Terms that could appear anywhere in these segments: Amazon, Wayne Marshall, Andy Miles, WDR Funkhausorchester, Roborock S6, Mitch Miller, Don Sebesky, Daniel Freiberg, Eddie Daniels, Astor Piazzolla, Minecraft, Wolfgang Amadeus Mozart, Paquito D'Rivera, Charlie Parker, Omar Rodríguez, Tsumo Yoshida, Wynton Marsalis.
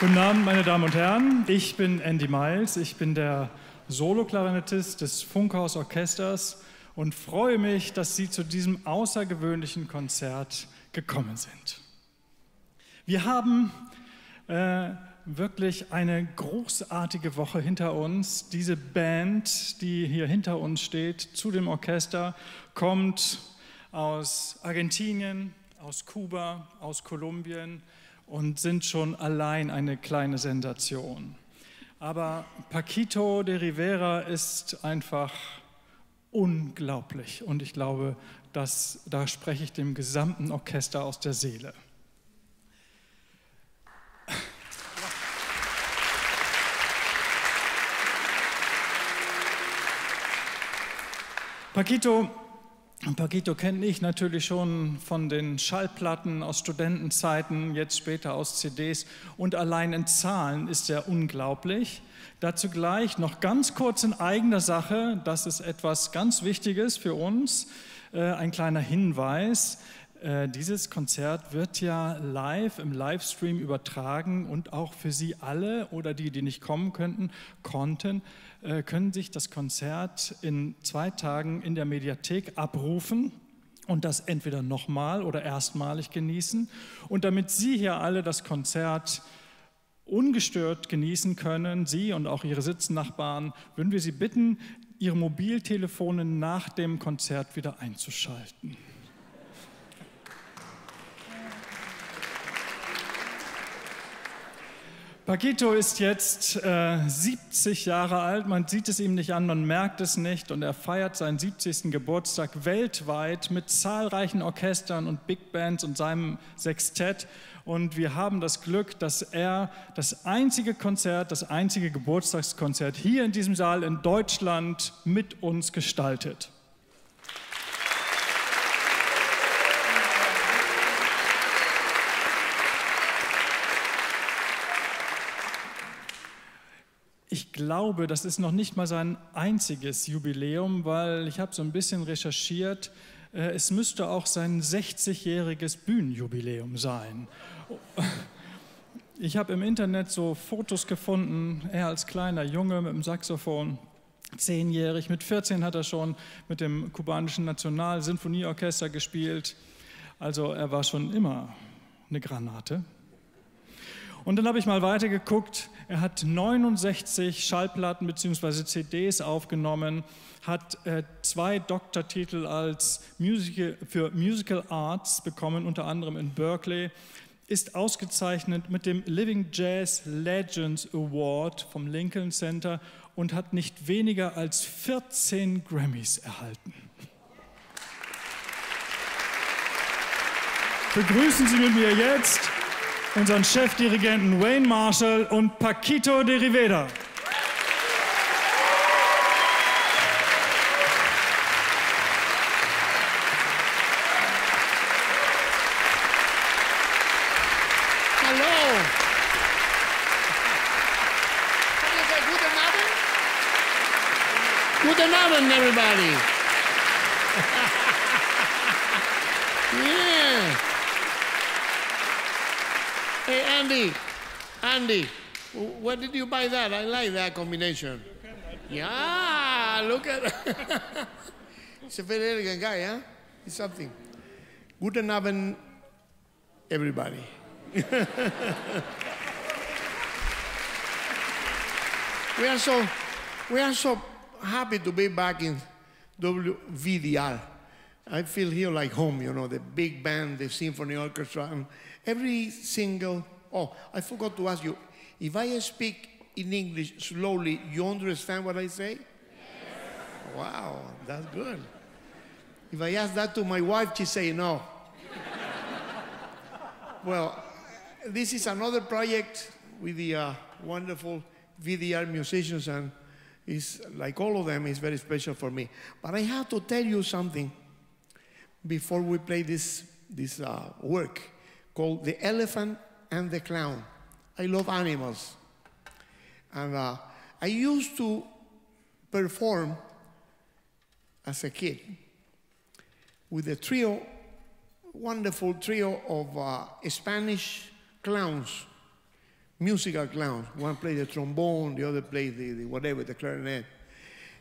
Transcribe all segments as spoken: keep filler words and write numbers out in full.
Guten Abend, meine Damen und Herren. Ich bin Andy Miles. Ich bin der Solo-Klarinettist des Funkhausorchesters und freue mich, dass Sie zu diesem außergewöhnlichen Konzert gekommen sind. Wir haben äh, wirklich eine großartige Woche hinter uns. Diese Band, die hier hinter uns steht, zu dem Orchester, kommt aus Argentinien, aus Kuba, aus Kolumbien und sind schon allein eine kleine Sensation. Aber Paquito D'Rivera ist einfach unglaublich und ich glaube, dass, da spreche ich dem gesamten Orchester aus der Seele. Paquito, Paquito kenne ich natürlich schon von den Schallplatten aus Studentenzeiten, jetzt später aus C Ds, und allein in Zahlen ist er unglaublich. Dazu gleich noch ganz kurz in eigener Sache, das ist etwas ganz Wichtiges für uns, äh, ein kleiner Hinweis. Äh, dieses Konzert wird ja live im Livestream übertragen und auch für Sie alle oder die, die nicht kommen könnten, konnten, können sich das Konzert in zwei Tagen in der Mediathek abrufen und das entweder nochmal oder erstmalig genießen. Und damit Sie hier alle das Konzert ungestört genießen können, Sie und auch Ihre Sitznachbarn, würden wir Sie bitten, Ihre Mobiltelefone nach dem Konzert wieder einzuschalten. Paquito ist jetzt äh, siebzig Jahre alt, man sieht es ihm nicht an, man merkt es nicht, und er feiert seinen siebzigsten Geburtstag weltweit mit zahlreichen Orchestern und Big Bands und seinem Sextett, und wir haben das Glück, dass er das einzige Konzert, das einzige Geburtstagskonzert hier in diesem Saal in Deutschland mit uns gestaltet. Ich glaube, das ist noch nicht mal sein einziges Jubiläum, weil ich habe so ein bisschen recherchiert, es müsste auch sein sechzigjähriges Bühnenjubiläum sein. Ich habe im Internet so Fotos gefunden, er als kleiner Junge mit dem Saxophon, zehnjährig, mit vierzehn hat er schon mit dem kubanischen Nationalsinfonieorchester gespielt. Also er war schon immer eine Granate. Und dann habe ich mal weitergeguckt, er hat neunundsechzig Schallplatten bzw. C Ds aufgenommen, hat äh, zwei Doktortitel als Musical, für Musical Arts bekommen, unter anderem in Berkeley, ist ausgezeichnet mit dem Living Jazz Legends Award vom Lincoln Center und hat nicht weniger als vierzehn Grammys erhalten. Begrüßen Sie mit mir jetzt unseren Chefdirigenten Wayne Marshall und Paquito D'Rivera. Hallo. Guten Abend. Guten Abend, everybody. Yeah. Hey, Andy, Andy, where did you buy that? I like that combination. Yeah, look at it. He's a very elegant guy, huh? It's something. Guten Abend, everybody. we, are so, we are so happy to be back in W D R. I feel here like home, you know, the big band, the symphony orchestra, and every single... Oh, I forgot to ask you, if I speak in English slowly, you understand what I say? Yes. Wow, that's good. If I ask that to my wife, she say no. Well, this is another project with the uh, wonderful W D R musicians, and it's, like all of them, it's very special for me. But I have to tell you something before we play this, this uh, work called The Elephant and the Clown. I love animals. And uh, I used to perform as a kid with a trio, wonderful trio of uh, Spanish clowns. musical clowns. One played the trombone, the other played the, the whatever, the clarinet.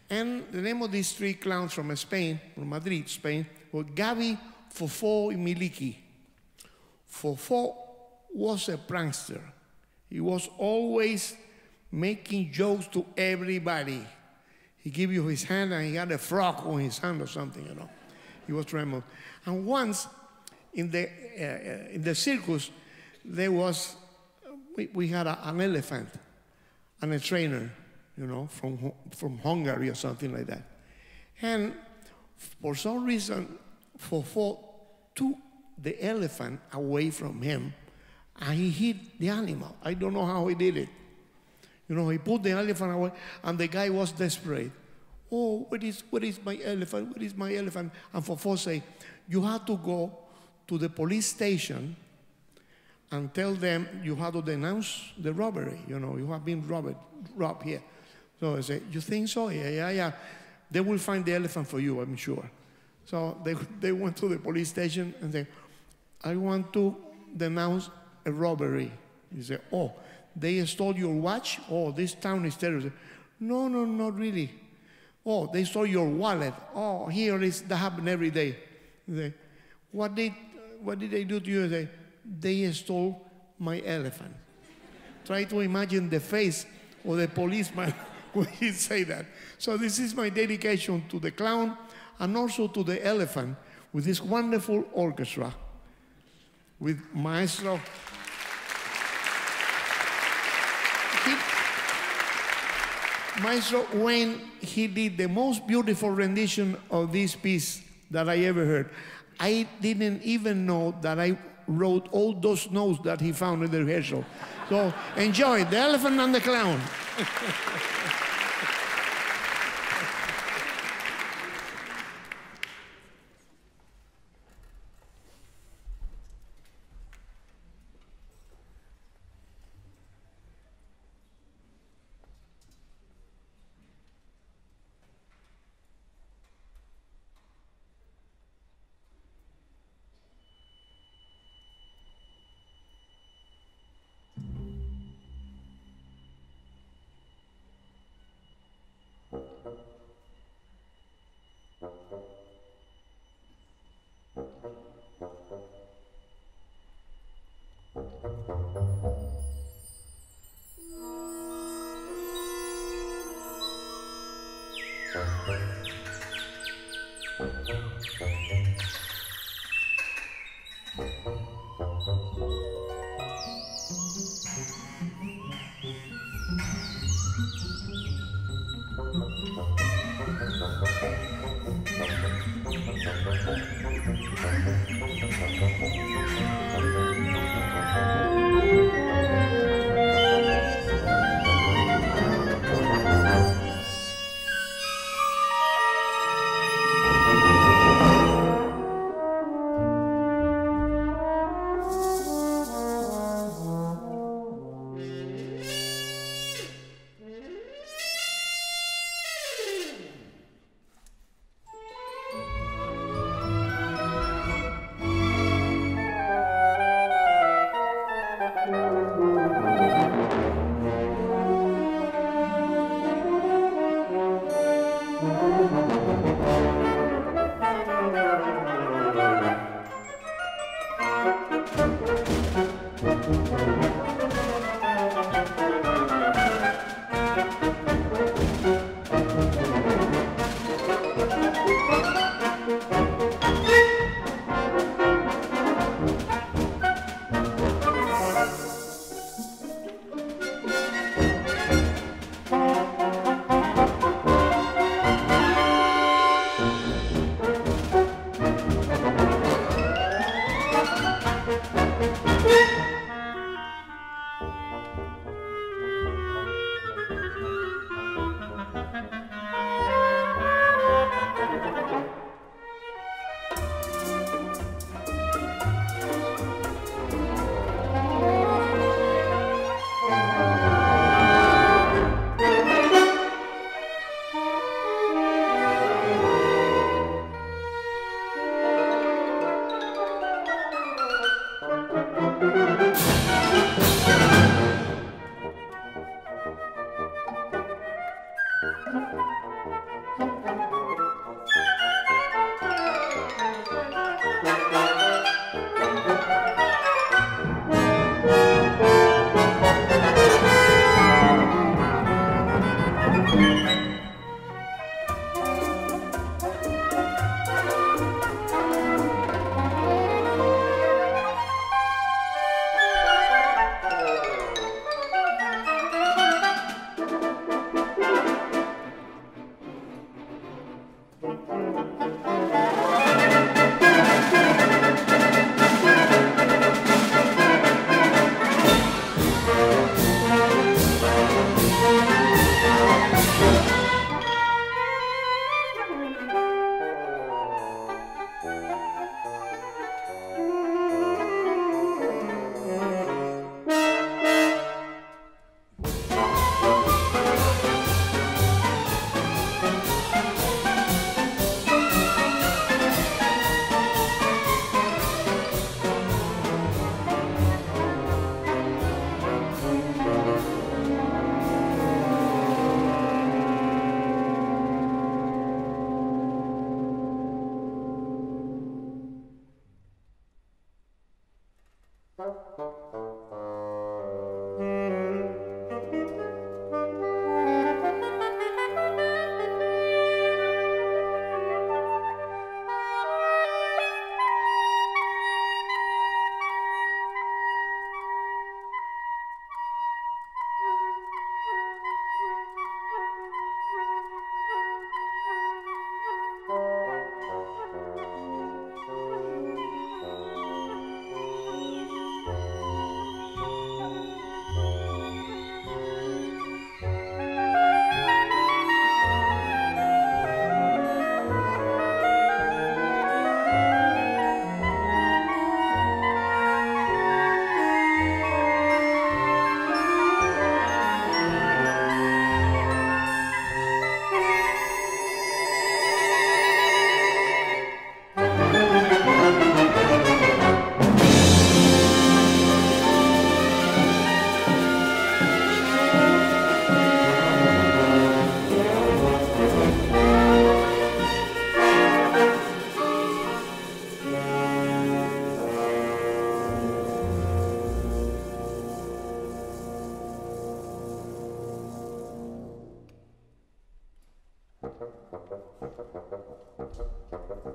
And the name of these three clowns from Spain, from Madrid, Spain, were Gabi, Fofó, and Miliki. Fofó was a prankster. He was always making jokes to everybody. He gave you his hand and he had a frog on his hand or something, you know. He was tremendous. And once in the, uh, in the circus, there was, we, we had a, an elephant and a trainer, you know, from, from Hungary or something like that. And for some reason, Fofó took the elephant away from him and he hit the animal. I don't know how he did it. You know, he put the elephant away, and the guy was desperate. Oh, where is, where is my elephant? Where is my elephant? And Fofó say, you have to go to the police station and tell them you have to denounce the robbery. You know, you have been robbed, robbed here. So I say, you think so? Yeah, yeah, yeah. They will find the elephant for you, I'm sure. So they, they went to the police station and said, I want to denounce a robbery. He said, oh. They stole your watch? Oh, this town is terrible. No, no, not really. Oh, they stole your wallet. Oh, here is that happen every day. They, what did what did they do to you? They, they stole my elephant. Try to imagine the face of the policeman when he say that. So this is my dedication to the clown and also to the elephant with this wonderful orchestra with Maestro. Maestro Wayne, he did the most beautiful rendition of this piece that I ever heard. I didn't even know that I wrote all those notes that he found in the rehearsal. So enjoy The Elephant and the Clown.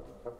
Thank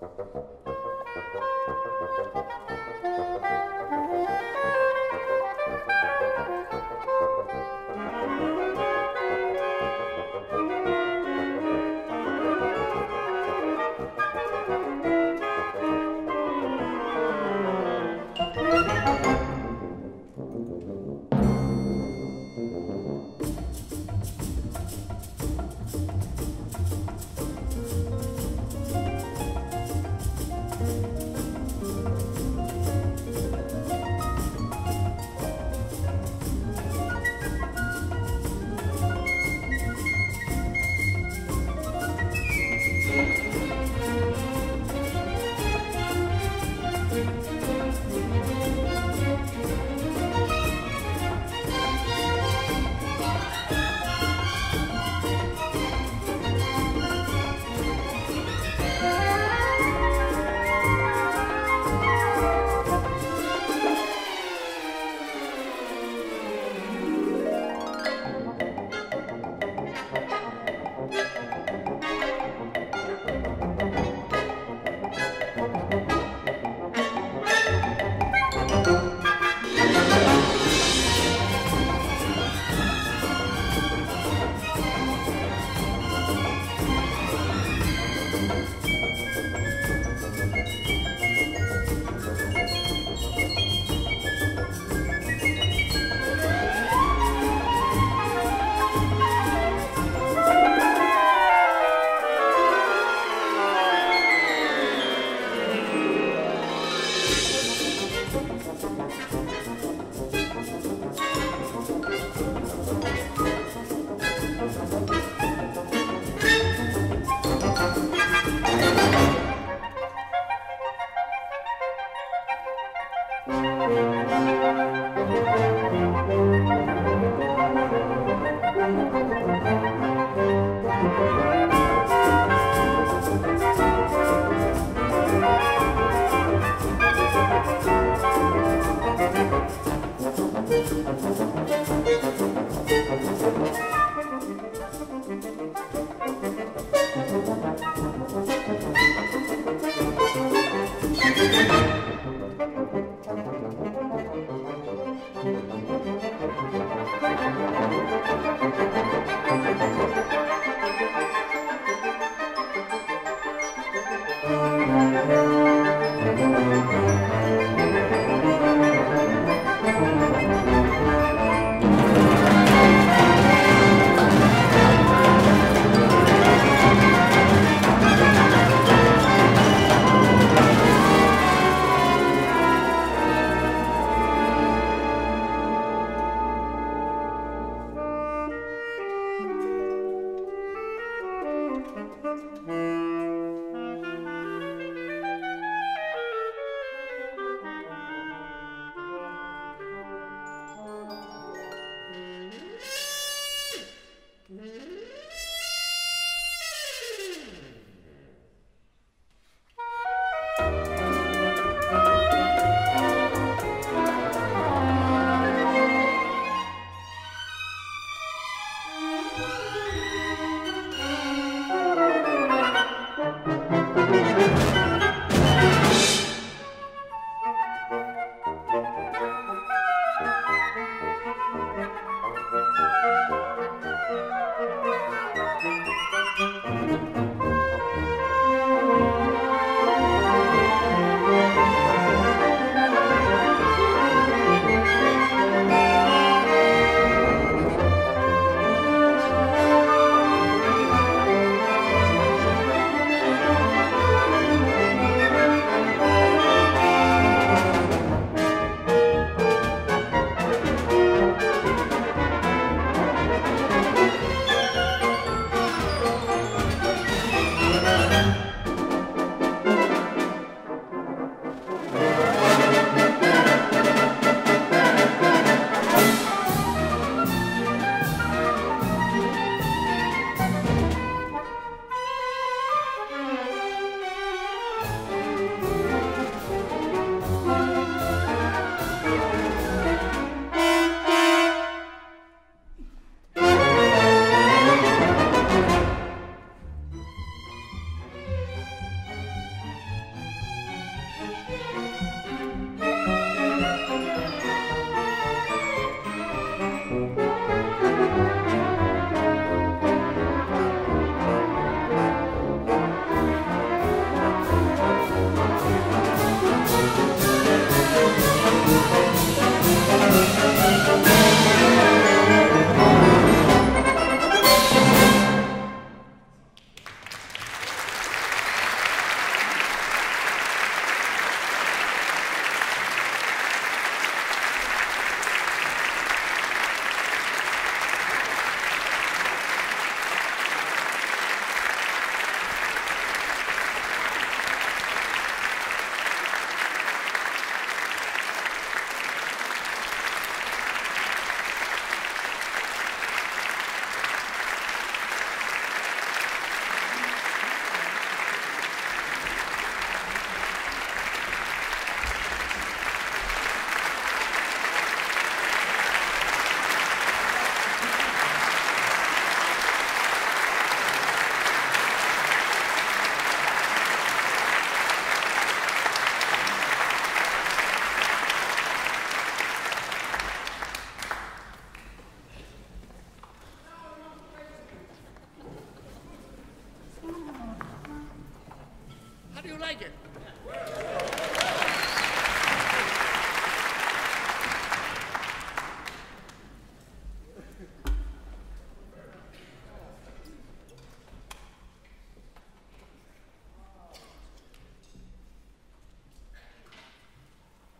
you.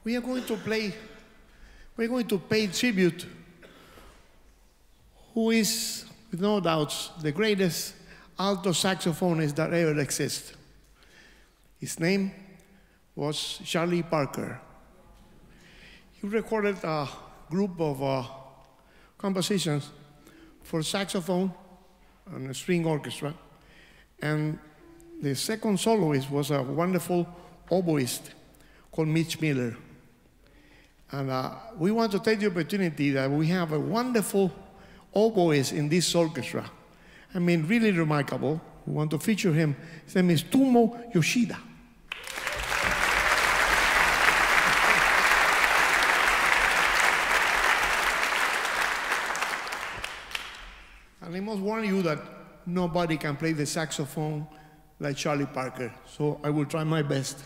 we are going to play, we're going to pay tribute who is, with no doubts, the greatest alto saxophonist that ever existed. His name was Charlie Parker. He recorded a group of uh, compositions for saxophone and a string orchestra. And the second soloist was a wonderful oboist called Mitch Miller. And uh, we want to take the opportunity that we have a wonderful oboist in this orchestra. I mean, really remarkable. We want to feature him. His name is Tsumo Yoshida. And I must warn you that nobody can play the saxophone like Charlie Parker, so I will try my best.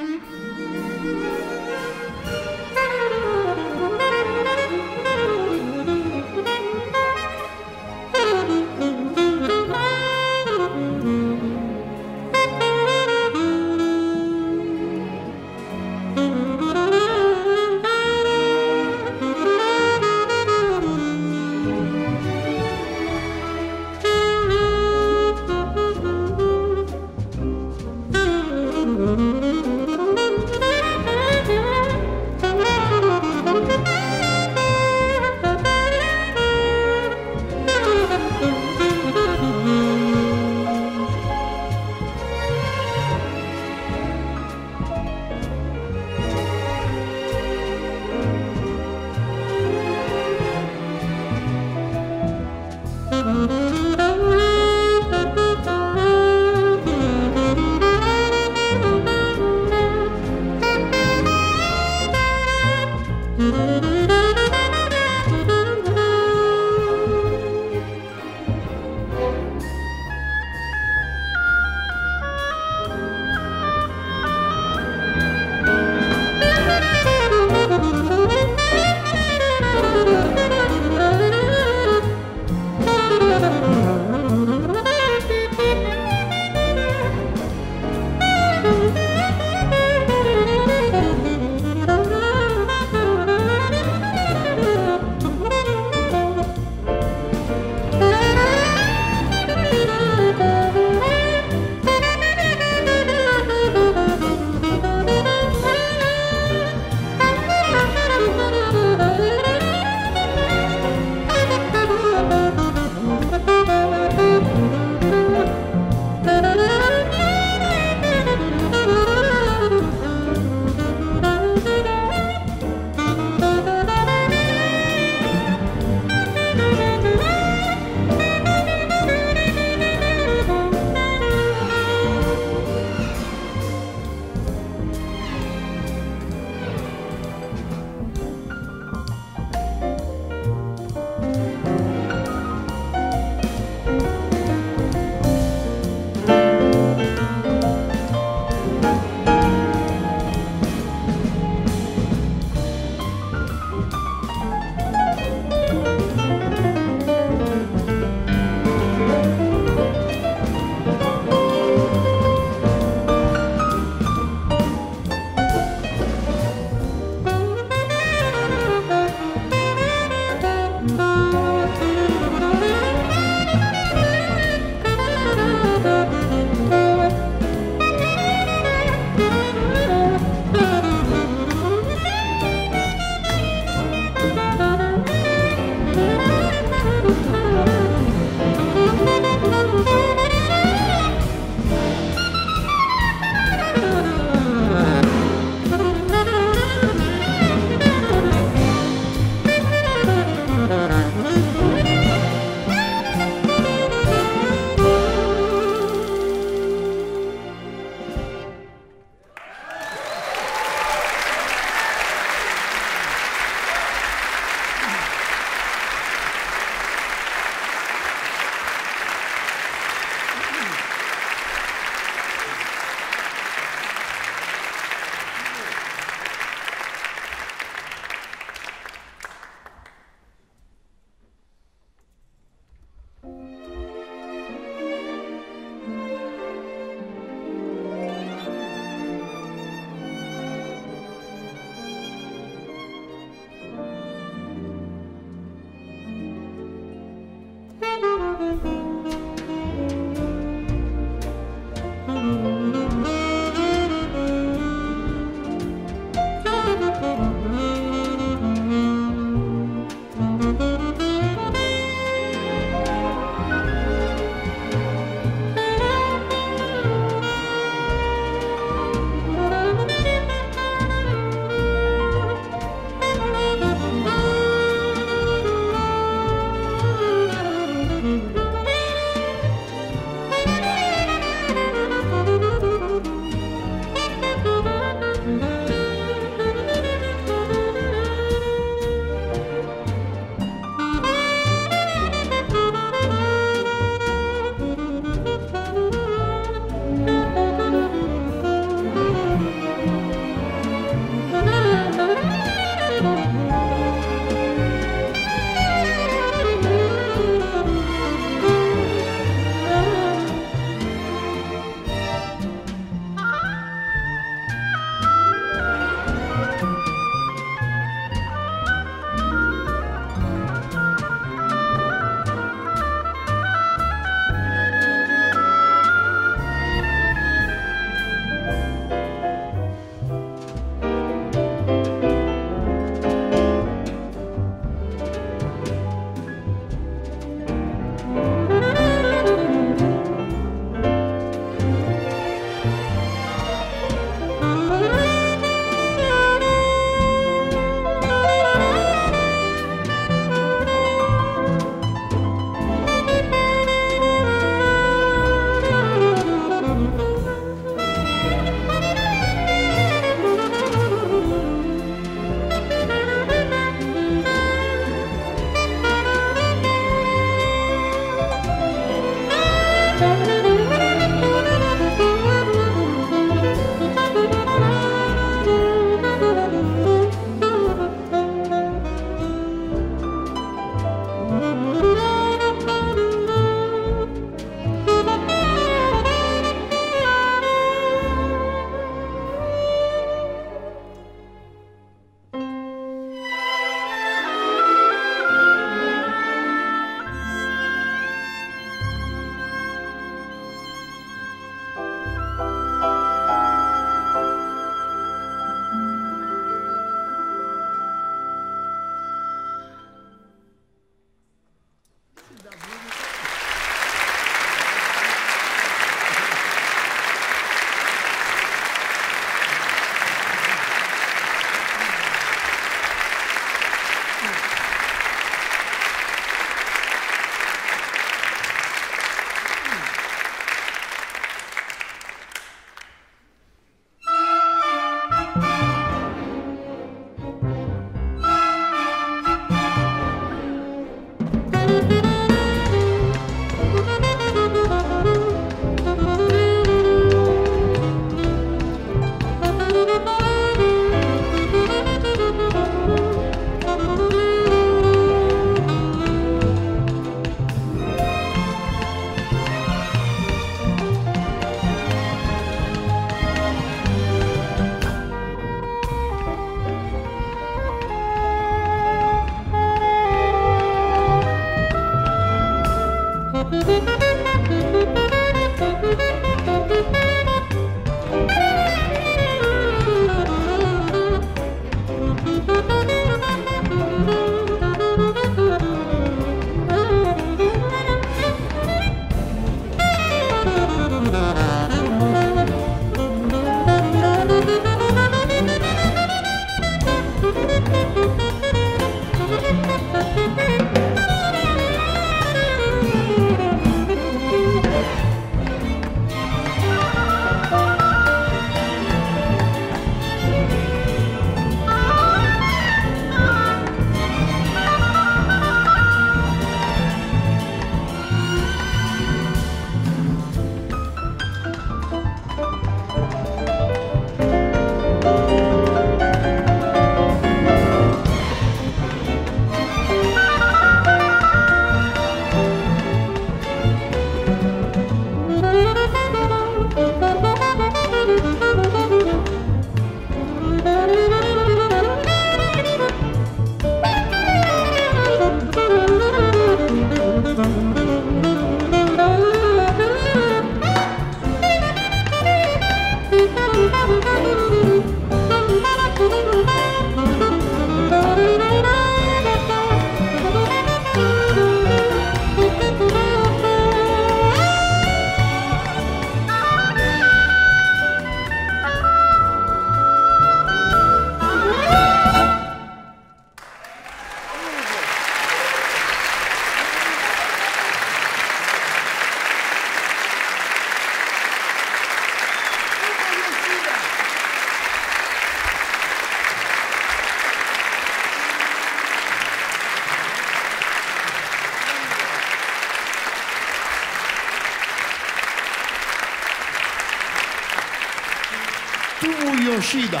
Yoshida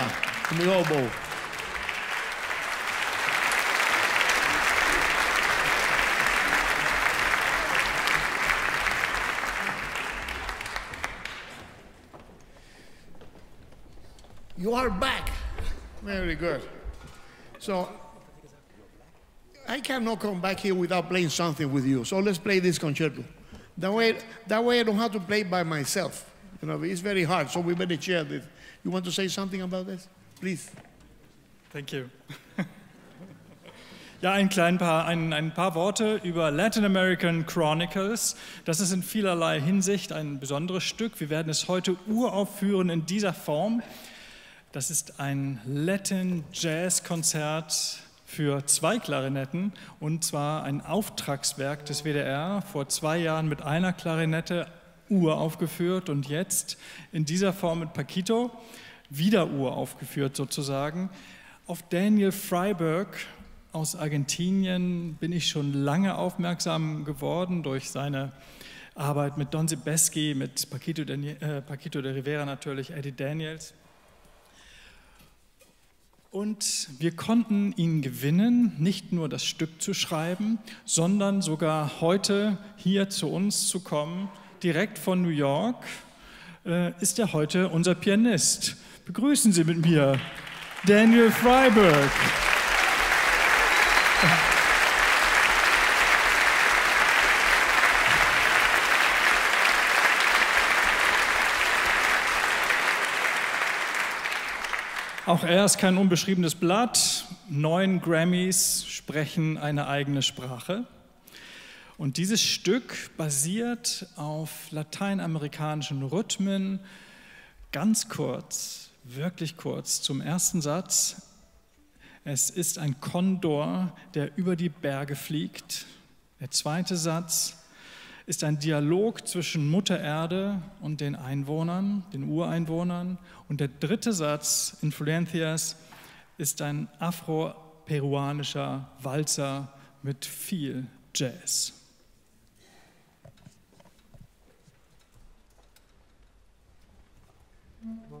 on the oboe. You are back. Very good. So I cannot come back here without playing something with you. So let's play this concerto. That way, that way I don't have to play by myself. You know, it's very hard. So we better share this. You want to say something about this, please? Thank you. Ja, ein, klein paar, ein, ein paar Worte über Latin American Chronicles. Das ist in vielerlei Hinsicht ein besonderes Stück. Wir werden es heute uraufführen in dieser Form. Das ist ein Latin-Jazz-Konzert für zwei Klarinetten, und zwar ein Auftragswerk des W D R, vor zwei Jahren mit einer Klarinette uraufgeführt und jetzt in dieser Form mit Paquito wieder uraufgeführt sozusagen. Auf Daniel Freiberg aus Argentinien bin ich schon lange aufmerksam geworden durch seine Arbeit mit Don Sebesky, mit Paquito D'Rivera natürlich, Eddie Daniels. Und wir konnten ihn gewinnen, nicht nur das Stück zu schreiben, sondern sogar heute hier zu uns zu kommen. Direkt von New York äh, ist er heute unser Pianist. Begrüßen Sie mit mir Daniel Freiberg. Auch er ist kein unbeschriebenes Blatt. Neun Grammys sprechen eine eigene Sprache. Und dieses Stück basiert auf lateinamerikanischen Rhythmen. Ganz kurz, wirklich kurz, zum ersten Satz. Es ist ein Kondor, der über die Berge fliegt. Der zweite Satz ist ein Dialog zwischen Mutter Erde und den Einwohnern, den Ureinwohnern. Und der dritte Satz, Influencias, ist ein afro-peruanischer Walzer mit viel Jazz. Thank you.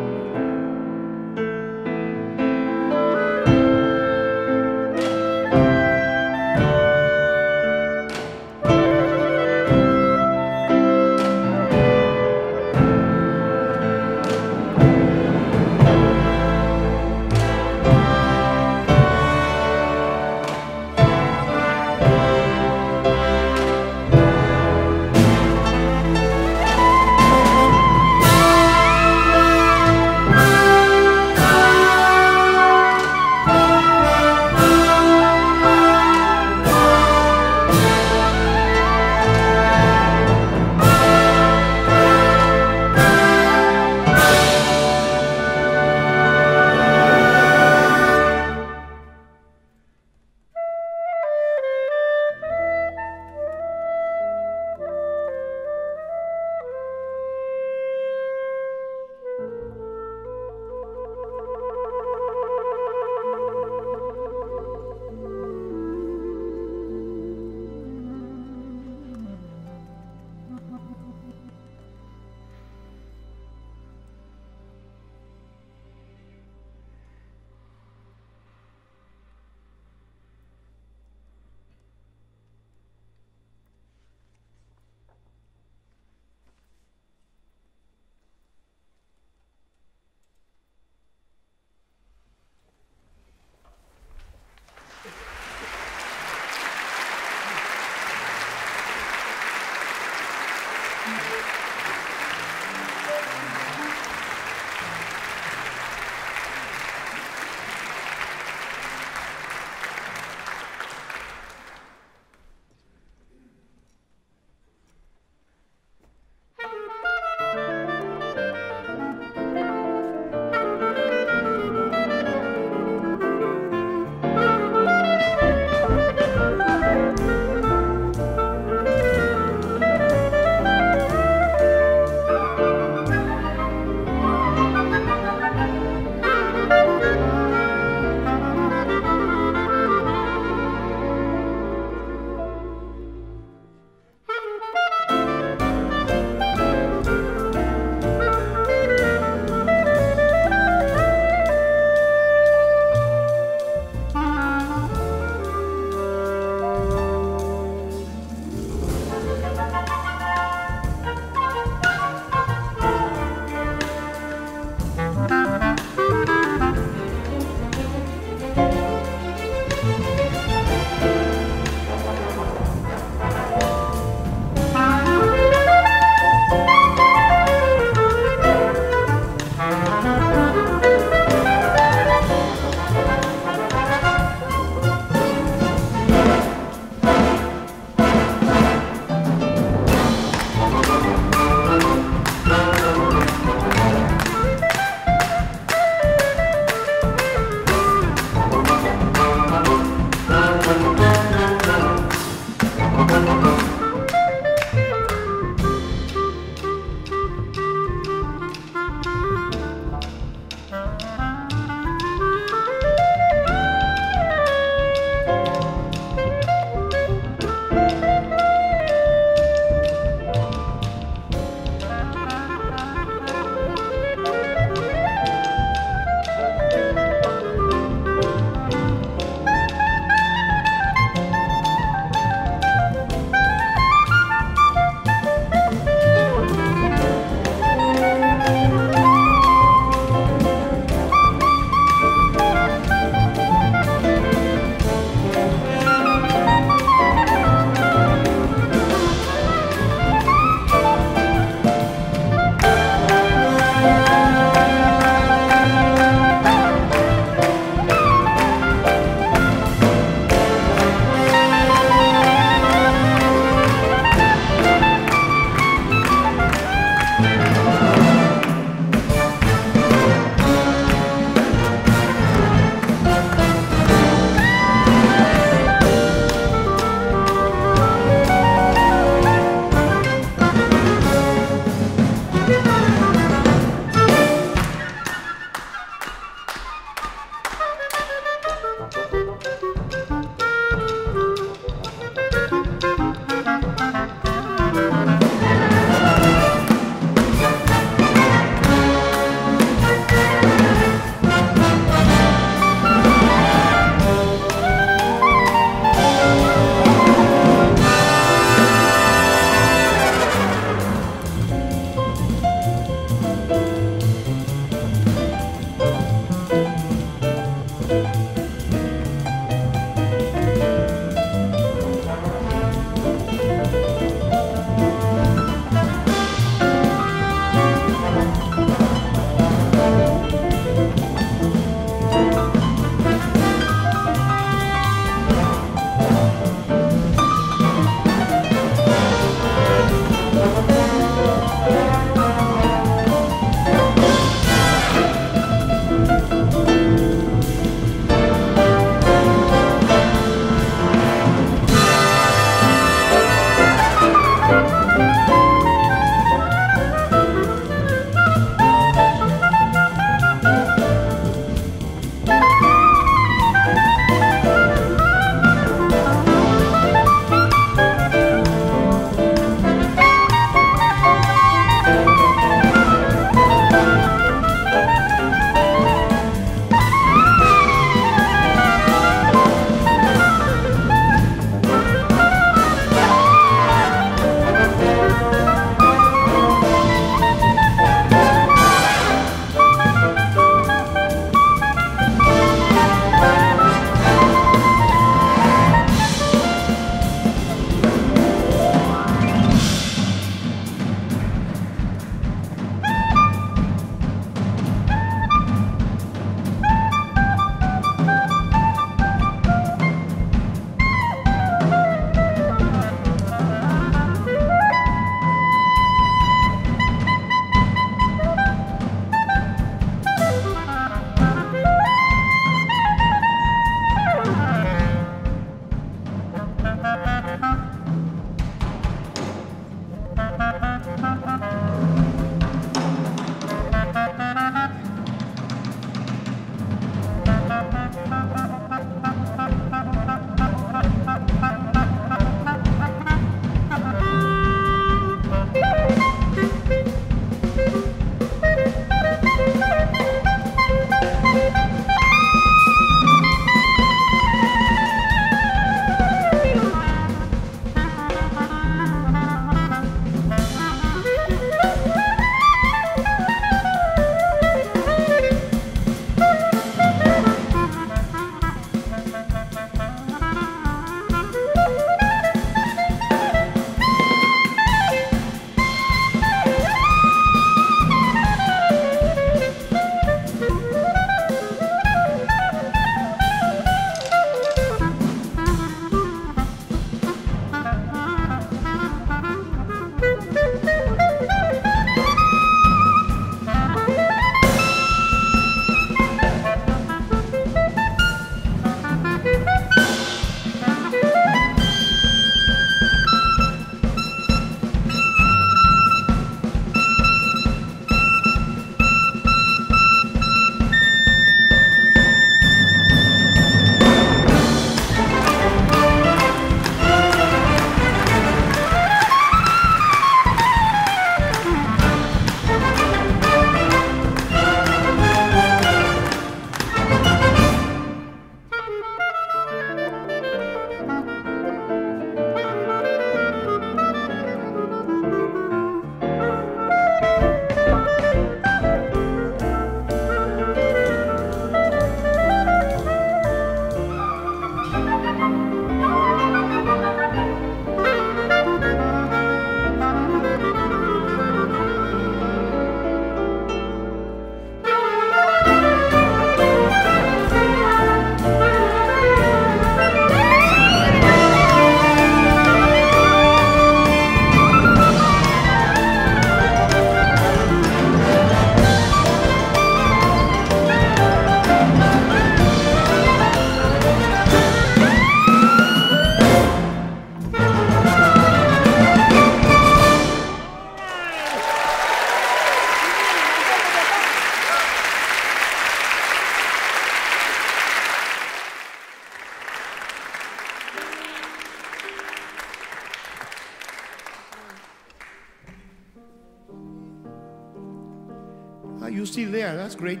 still there. That's great.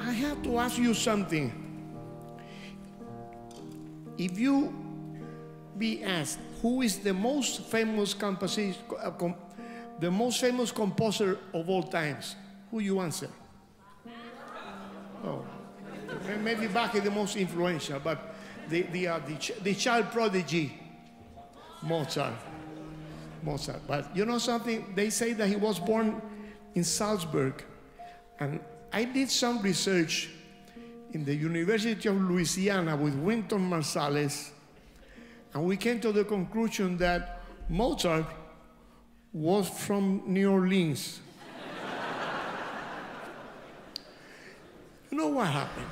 I have to ask you something. If you be asked who is the most famous composer, uh, com the most famous composer of all times, who you answer? Oh, maybe Bach is the most influential, but the the uh, the, ch the child prodigy, Mozart. Mozart. But you know something? They say that he was born in Salzburg, and I did some research in the University of Louisiana with Wynton Marsalis, and we came to the conclusion that Mozart was from New Orleans. You know what happened?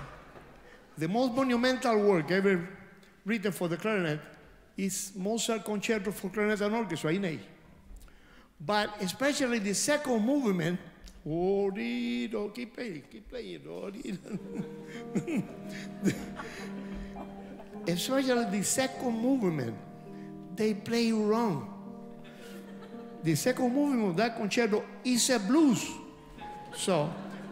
The most monumental work ever written for the clarinet is Mozart Concerto for Clarinet and Orchestra in A. But especially the second movement, oh, dido, keep playing, keep playing, oh, dido. Especially the second movement, they play wrong. The second movement of that concerto is a blues. So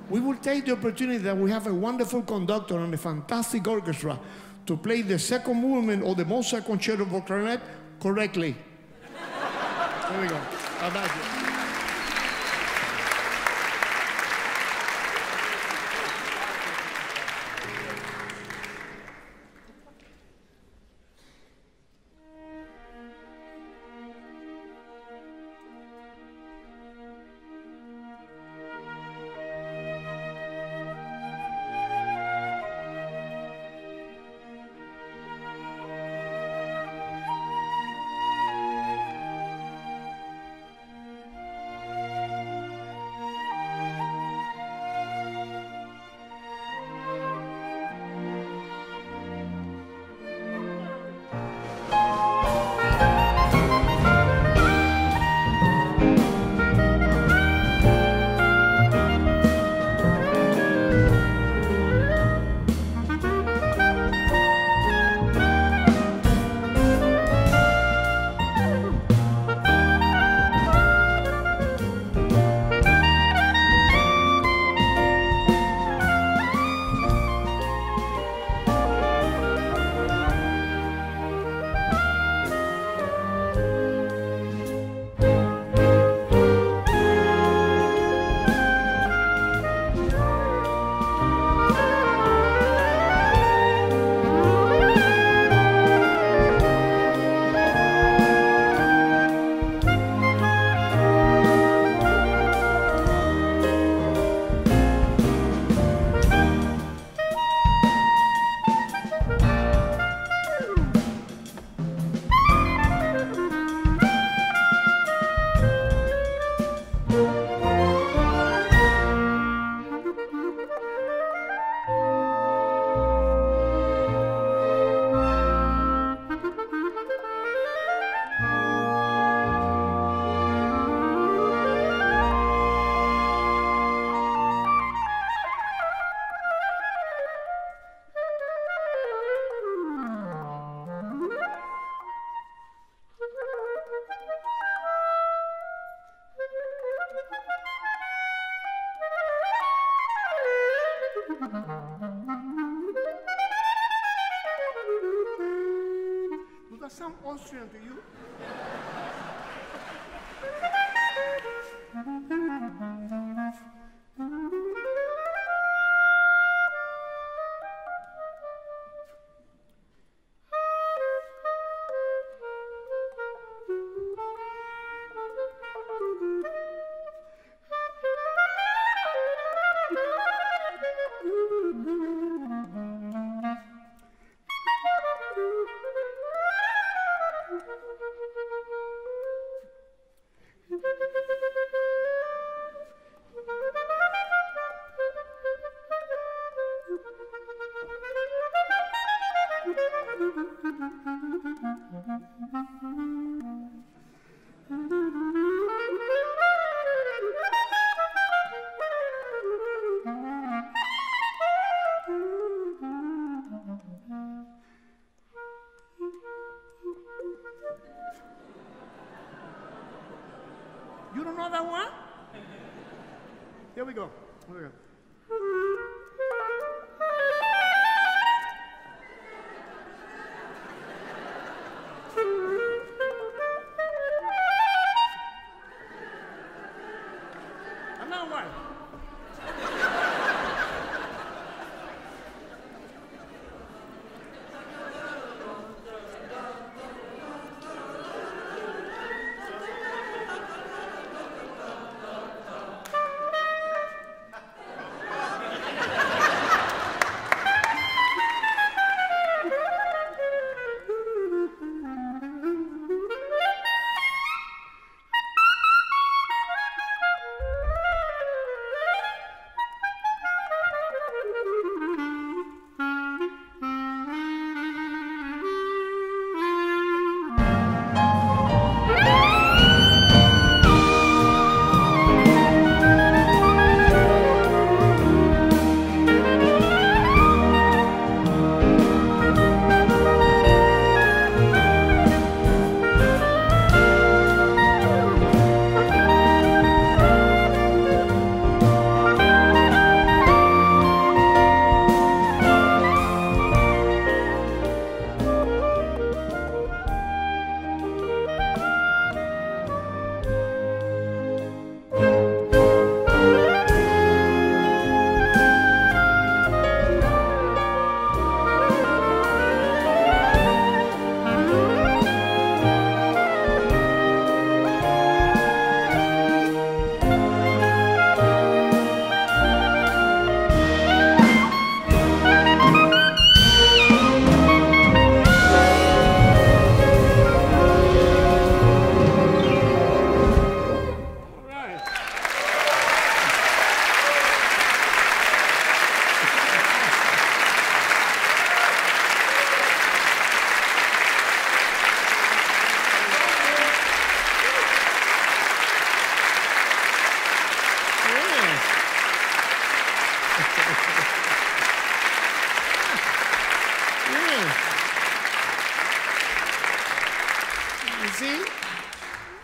we will take the opportunity that we have a wonderful conductor and a fantastic orchestra to play the second movement of the Mozart Concerto for Clarinet correctly. There we go. Imagine. Some Austrian to you. we go. Here we go. I'm not white.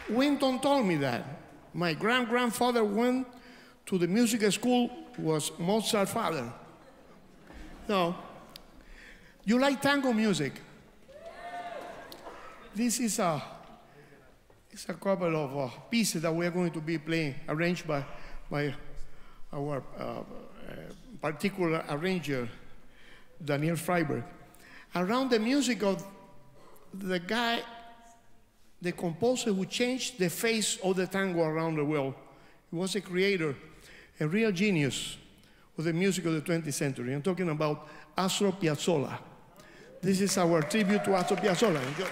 Wynton told me that. My grand-grandfather went to the music school, was Mozart's father. No. You like tango music? This is a, it's a couple of uh, pieces that we are going to be playing, arranged by, by our uh, particular arranger, Daniel Freiberg. Around the music of the guy, the composer who changed the face of the tango around the world. He was a creator, a real genius of the music of the twentieth century. I'm talking about Astor Piazzolla. This is our tribute to Astor Piazzolla. Enjoy.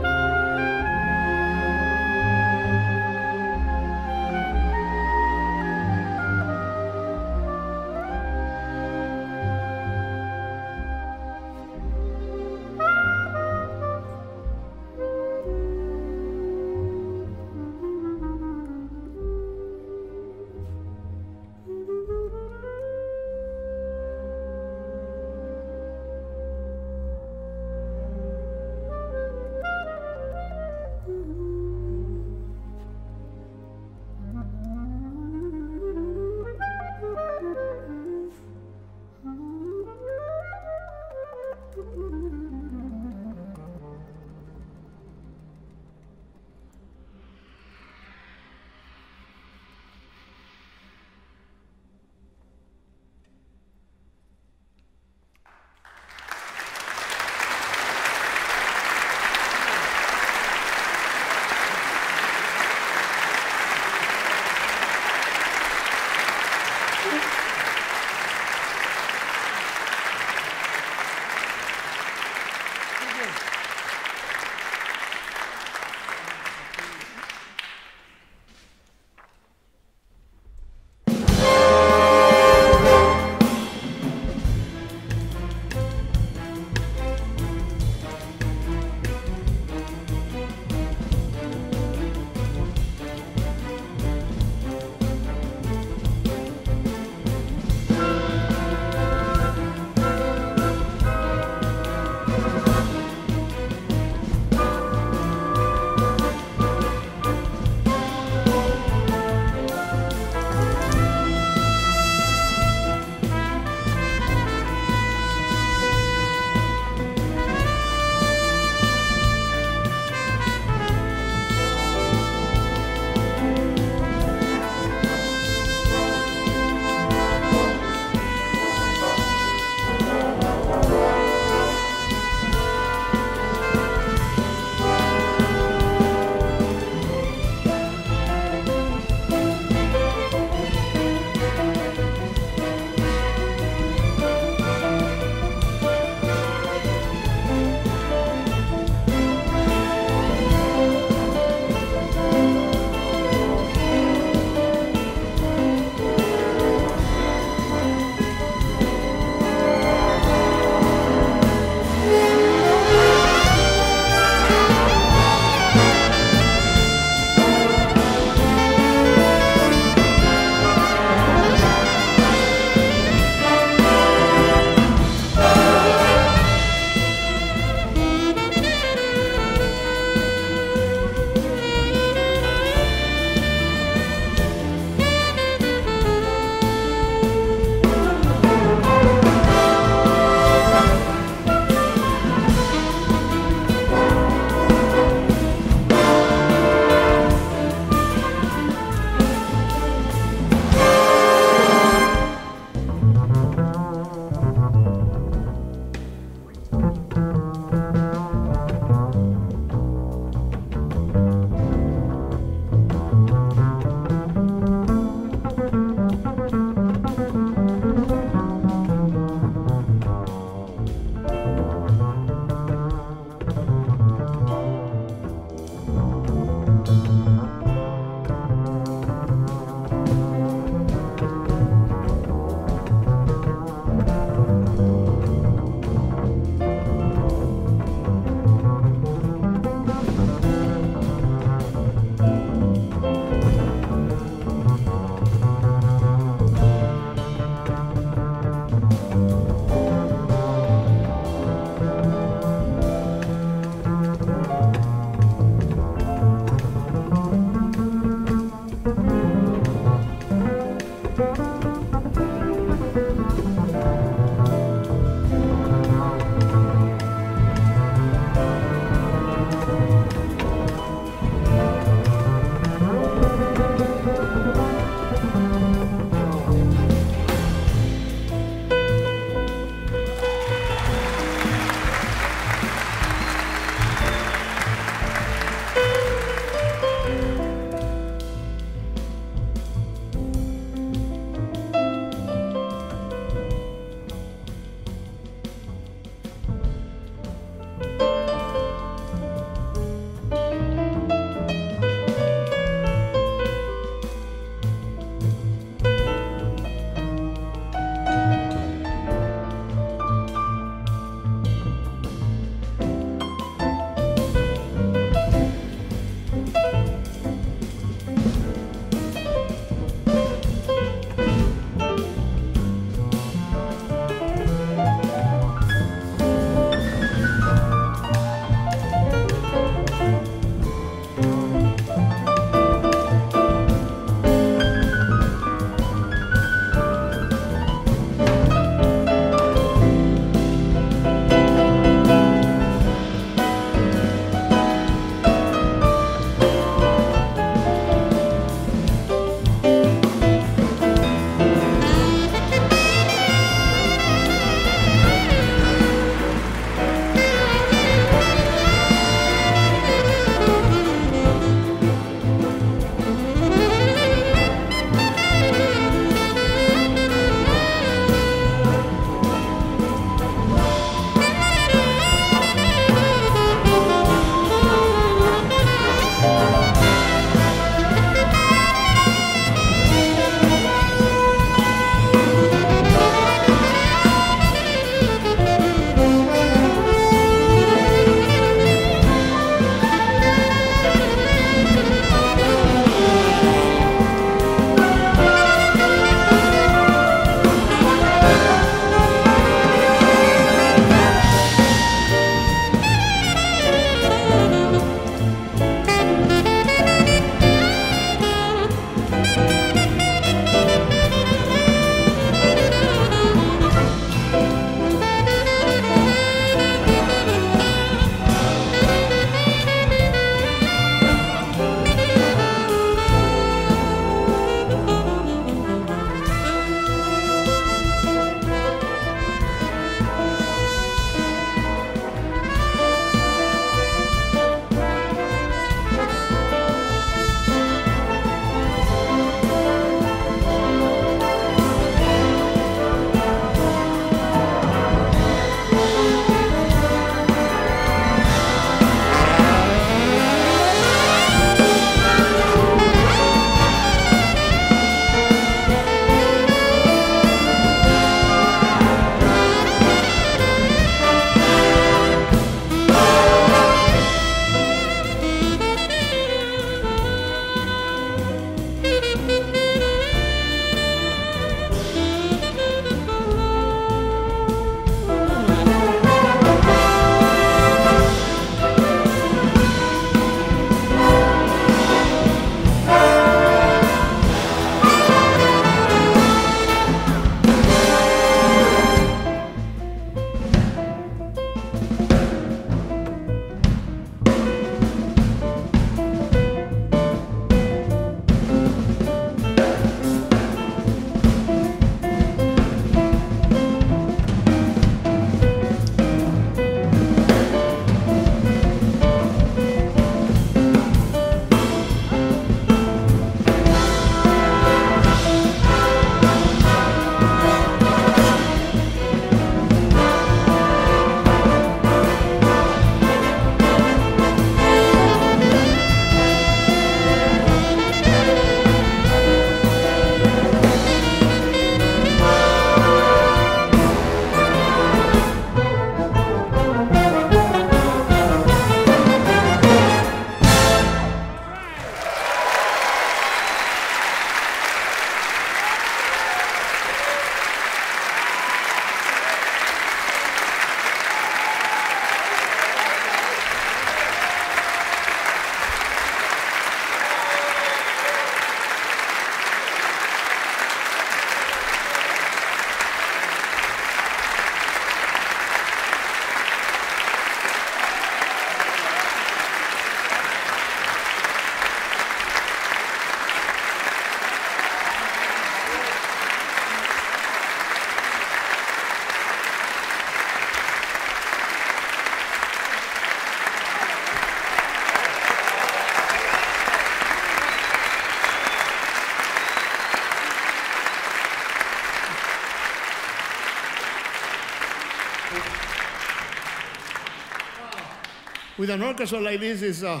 with an orchestra like this, it's, uh,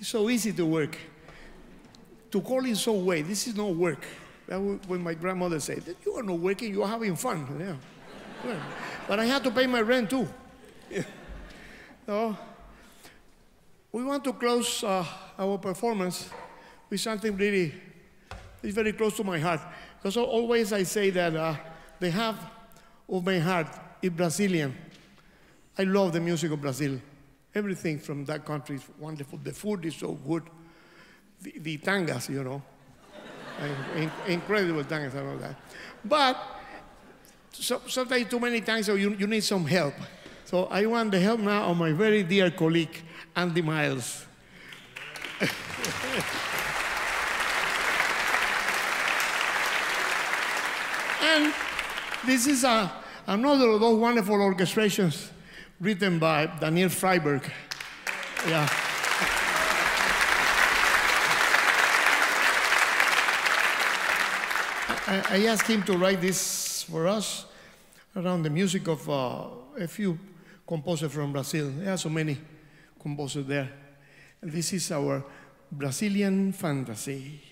it's so easy to work. To call in some way, this is not work. That was when my grandmother said, you are not working, you are having fun. Yeah. Yeah. But I had to pay my rent too. Yeah. So, we want to close uh, our performance with something really, it's very close to my heart. Because always I say that uh, the half of my heart is Brazilian. I love the music of Brazil. Everything from that country is wonderful. The food is so good. The, the tangas, you know. in, in, incredible tangas and all that. But so, sometimes too many times, so you, you need some help. So I want the help now of my very dear colleague, Andy Miles. And this is a, another of those wonderful orchestrations written by Daniel Freiberg. Yeah. I, I asked him to write this for us around the music of uh, a few composers from Brazil. There are so many composers there. And this is our Brazilian fantasy.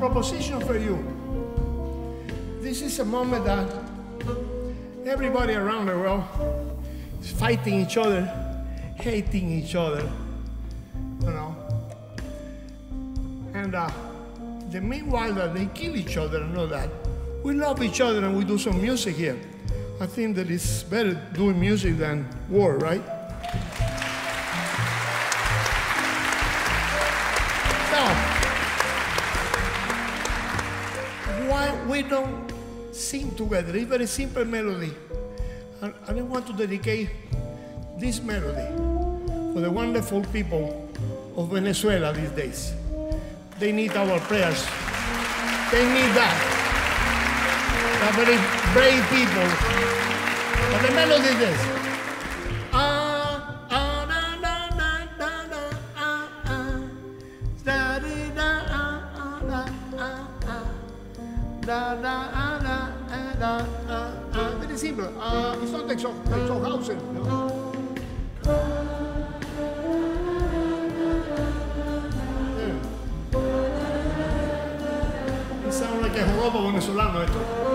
proposition for you. This is a moment that everybody around the world is fighting each other, hating each other, you know. And uh, the meanwhile that they kill each other and all that, we love each other and we do some music here. I think that it's better doing music than war, right? We don't sing together. It's a very simple melody. And I want to dedicate this melody for the wonderful people of Venezuela these days. They need our prayers. They need that. They're very brave people. But the melody is this. Ah, ah, na, na, na, na, na, ah, ah, da, da, da, ah, ah, ah, ah. Da, da, ah, da, ah, da, ah, ah. Very simple. Uh, it's not like Stockhausen. No? Yeah. It sounds like a joropo venezolano.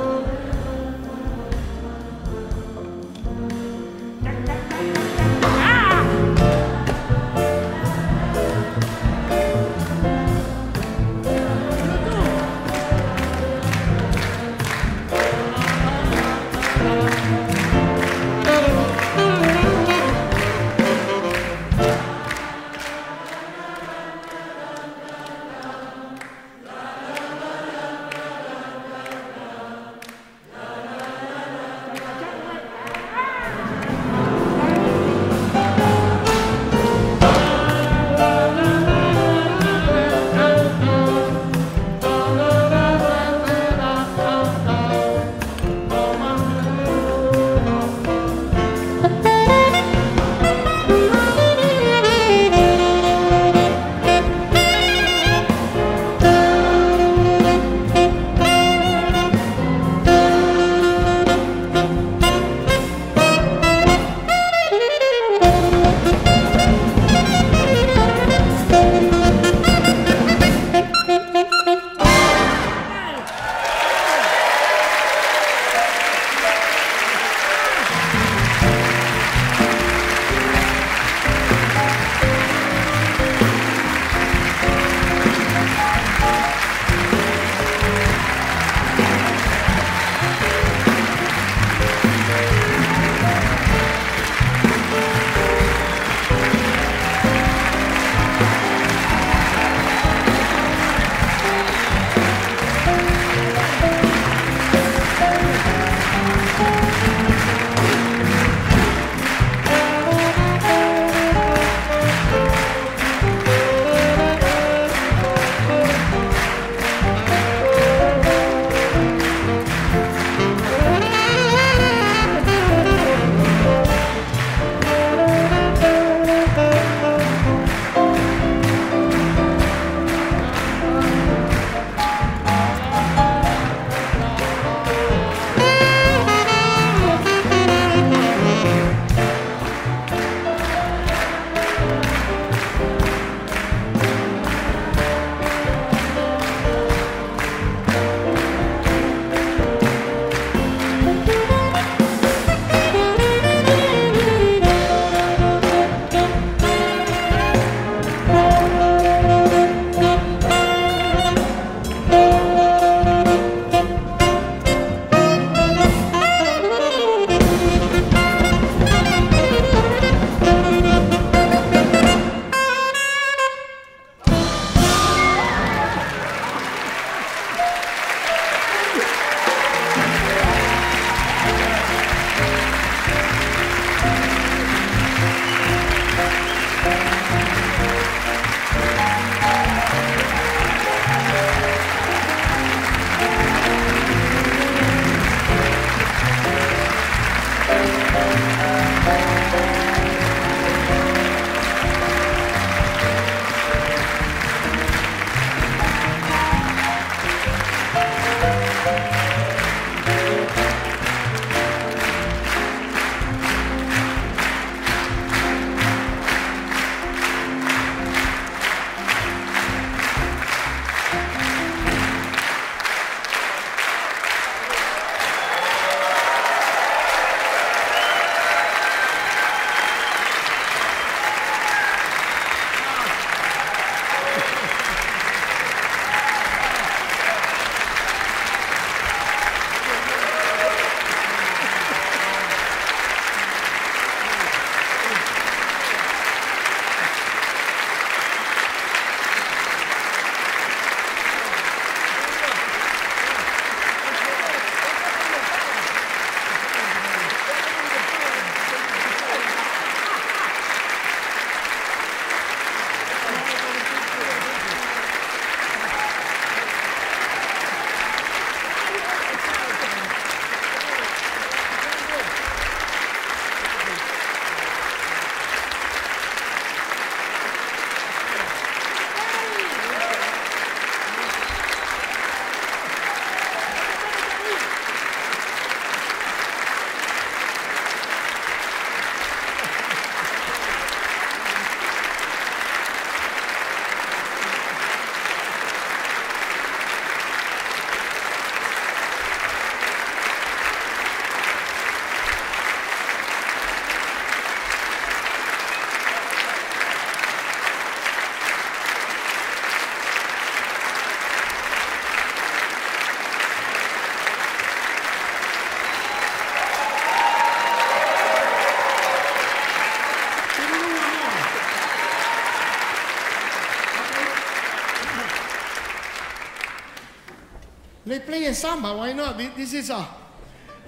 They play a samba, why not? This is a,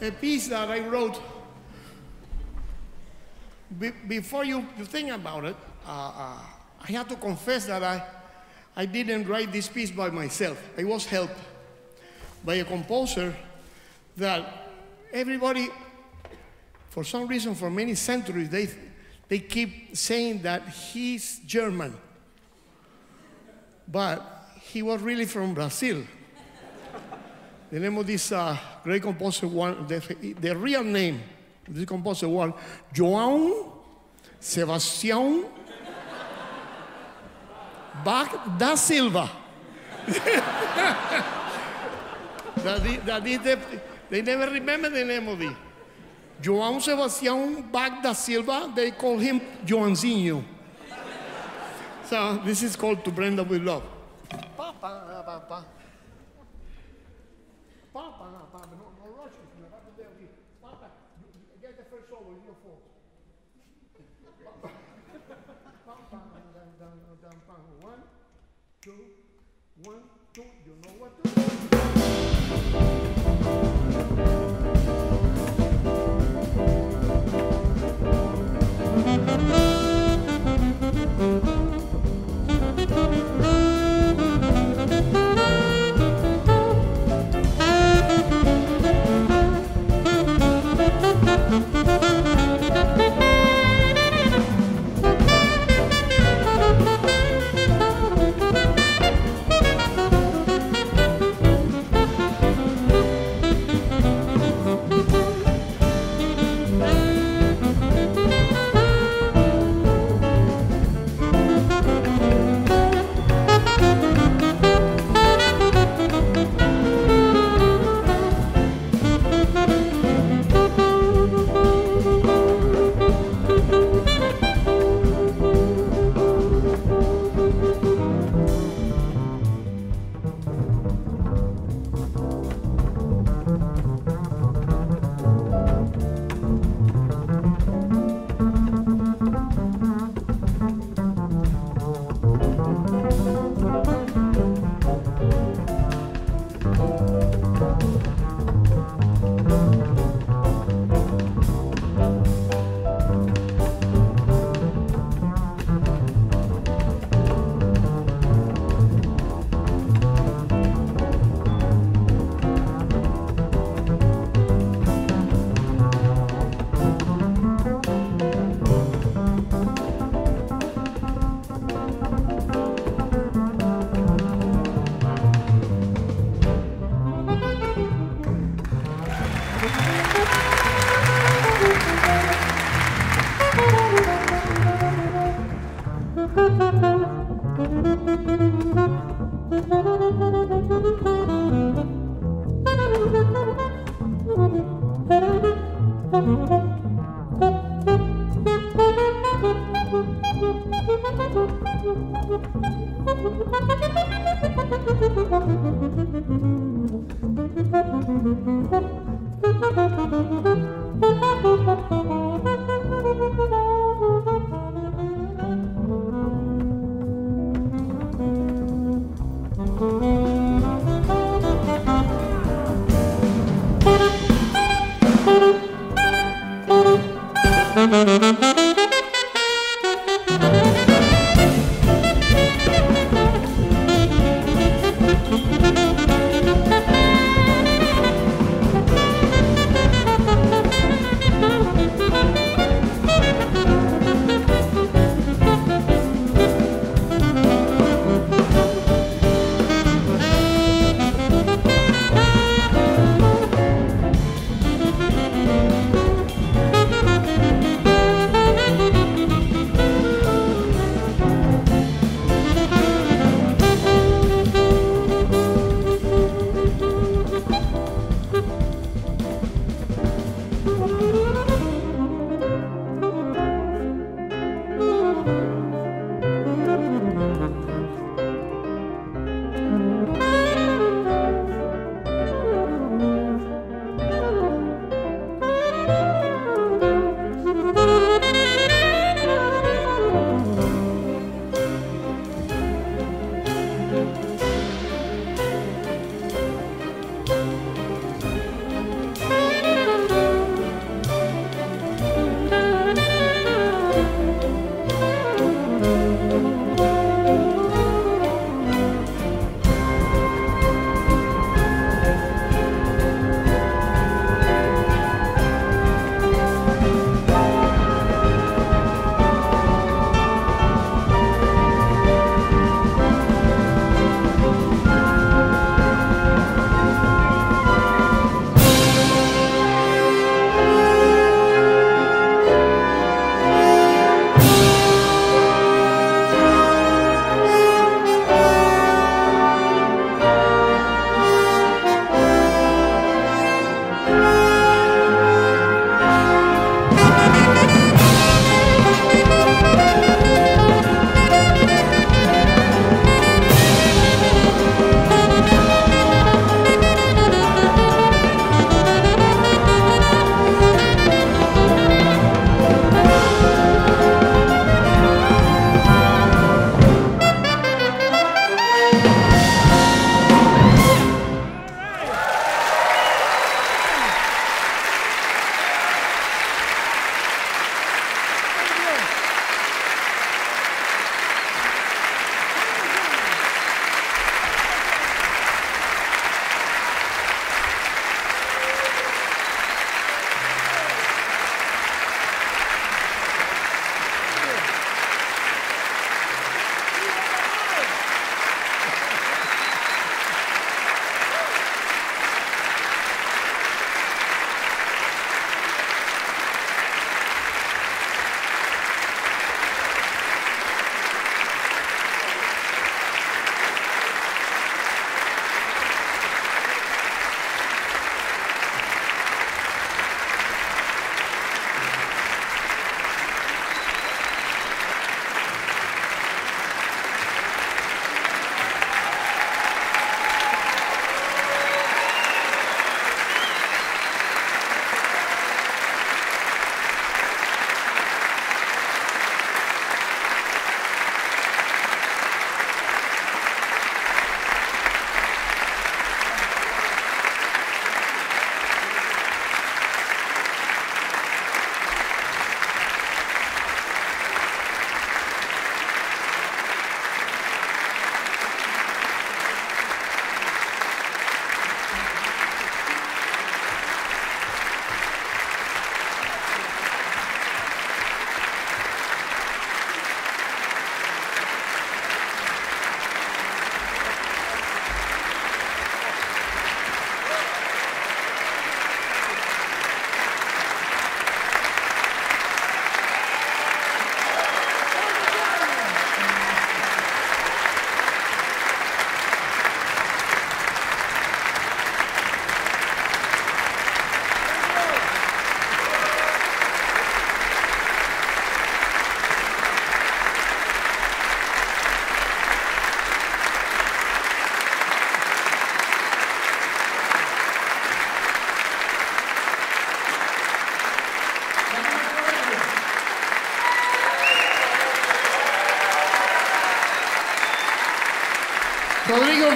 a piece that I wrote. Be, before you, you think about it, uh, uh, I have to confess that I, I didn't write this piece by myself. I was helped by a composer that everybody, for some reason, for many centuries, they, they keep saying that he's German. But he was really from Brazil. The name of this uh, great composer, one, the, the real name of this composer was João Sebastião Bach da Silva. that is, that is the, they never remember the name of it. João Sebastião Bach da Silva, they call him Joãozinho. So this is called To Brenda With Love. Pa, pa, pa, pa. Papa, Papa, no, no rush. Papa, get the first over, you know, four. Papa, Papa, one, two, one, two, you know what to do. Thank you.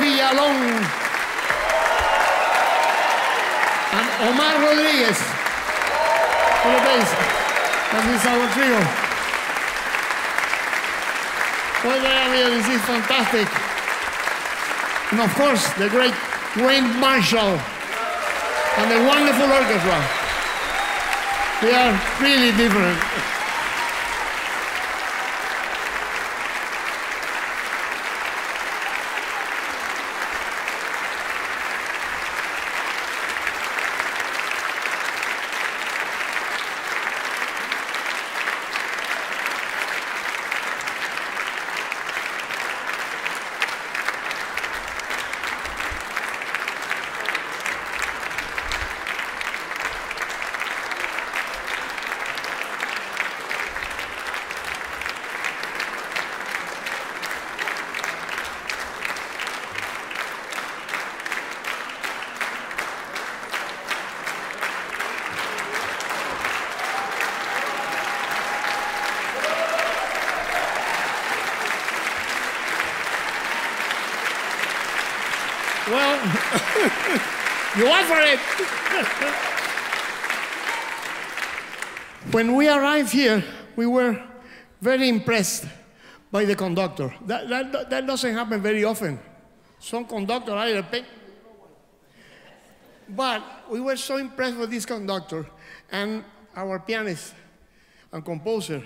Villalón, and Omar Rodríguez on the bass. That is our trio. Well, really, this is fantastic. And of course, the great Wayne Marshall and the wonderful orchestra. They are really different. Well, you offer it. When we arrived here, we were very impressed by the conductor. That, that, that doesn't happen very often. Some conductor either pick. But we were so impressed with this conductor and our pianist and composer,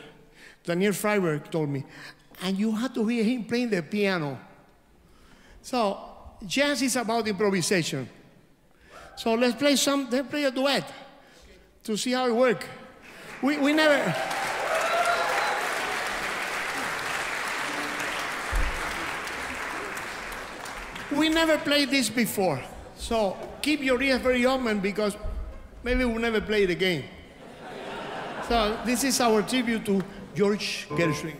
Daniel Freiberg, told me, and you had to hear him playing the piano. So. Jazz is about improvisation. So let's play some, let's play a duet to see how it works. We, we never... We never played this before. So keep your ears very open because maybe we'll never play it again. So this is our tribute to George Gershwin.